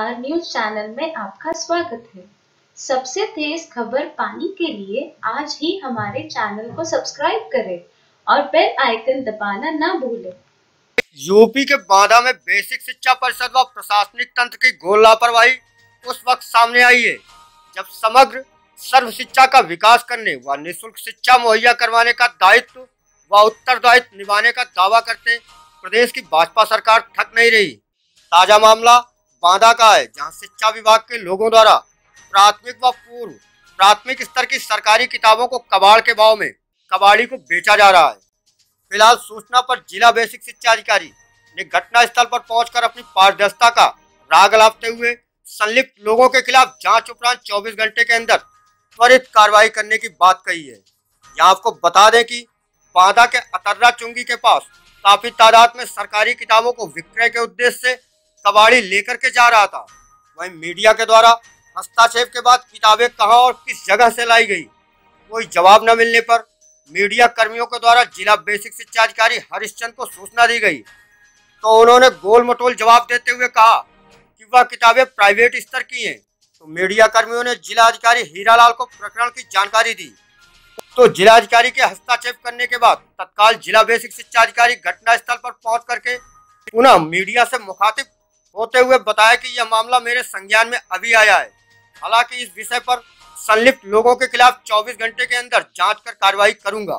R news channel में आपका स्वागत है। सबसे तेज खबर पाने के लिए आज ही हमारे चैनल को सब्सक्राइब करें और बेल आइकन दबाना ना भूलें। यूपी के बांदा में बेसिक शिक्षा परिषद व प्रशासनिक तंत्र की घोर लापरवाही उस वक्त सामने आई है जब समग्र सर्व शिक्षा का विकास करने व निःशुल्क शिक्षा मुहैया करवाने का दायित्व व उत्तरदायित्व निभाने का दावा करते प्रदेश की भाजपा सरकार थक नहीं रही। ताजा मामला बांदा का है, जहां शिक्षा विभाग के लोगों द्वारा प्राथमिक व पूर्व प्राथमिक स्तर की सरकारी किताबों को कबाड़ के भाव में कबाड़ी को बेचा जा रहा है। फिलहाल सूचना पर जिला बेसिक शिक्षा अधिकारी ने घटनास्थल पर पहुंचकर अपनी पारदर्शिता का राग लापते हुए संलिप्त लोगों के खिलाफ जांच उपरांत 24 घंटे के अंदर त्वरित कार्रवाई करने की बात कही है। यहाँ आपको बता दें कि बांदा के अतर्रा चुंगी के पास काफी तादाद में सरकारी किताबों को विक्रय के उद्देश्य से कबाड़ी लेकर के जा रहा था। वहीं मीडिया के द्वारा हस्ताक्षेप के बाद किताबें कहां और किस जगह से लाई गई, कोई जवाब न मिलने पर मीडिया कर्मियों के द्वारा जिला बेसिक शिक्षा अधिकारी हरिश्चंद्र को सूचना दी गई तो उन्होंने गोल मटोल जवाब देते हुए कहा कि वह किताबें प्राइवेट स्तर की हैं। तो मीडिया कर्मियों ने जिला अधिकारी हीरालाल को प्रकरण की जानकारी दी तो जिला अधिकारी के हस्ताक्षेप करने के बाद तत्काल जिला बेसिक शिक्षा अधिकारी घटनास्थल पर पहुंच करके पुनः मीडिया से मुखातिब होते हुए बताया कि यह मामला मेरे संज्ञान में अभी आया है। हालांकि इस विषय पर संलिप्त लोगों के खिलाफ 24 घंटे के अंदर जांच कर कार्रवाई करूंगा।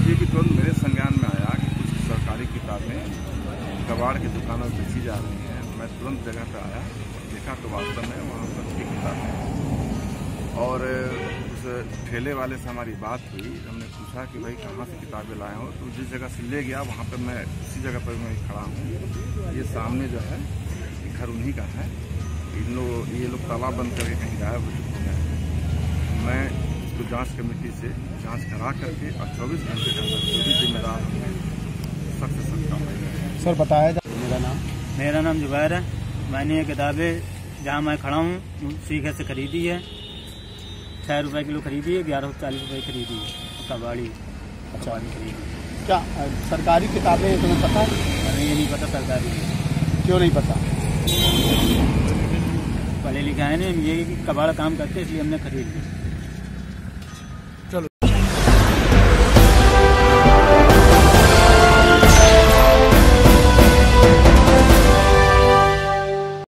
अभी भी तुरंत मेरे संज्ञान में आया कि कुछ सरकारी किताबें कबाड़ की दुकानों में बेची जा रही है। मैं तुरंत जगह पर आया, देखा तो वास्तव में वहाँ बच्चे किताब है और उस ठेले वाले से हमारी बात हुई। हमने पूछा कि भाई कहाँ से किताबें लाए हो, तो जिस जगह से ले गया वहाँ पर मैं उसी जगह पर मैं खड़ा हूँ। ये सामने जो है घर उन्हीं का है। ये लोग तालाब बंद करके कहीं गायब हो चुके हैं। मैं इसको जाँच कमेटी से जाँच करा करके और 24 घंटे के अंदर जो भी जिम्मेदार होंगे सख्त से सख्त कार्रवाई करेंगे। सर बताया जाए। मेरा नाम जुबैर है। मैंने ये किताबें जहाँ मैं खड़ा हूँ सीखे से खरीदी है। 6 रुपए किलो खरीदी है, 1140 रुपये खरीदी है। कबाड़ी अच्छा खरीदी क्या सरकारी किताबें तुम्हें पता है? अरे ये नहीं पता सरकारी। क्यों नहीं पता? पढ़े लिखा है ना, ये कबाड़ा काम करते इसलिए हमने खरीद ली।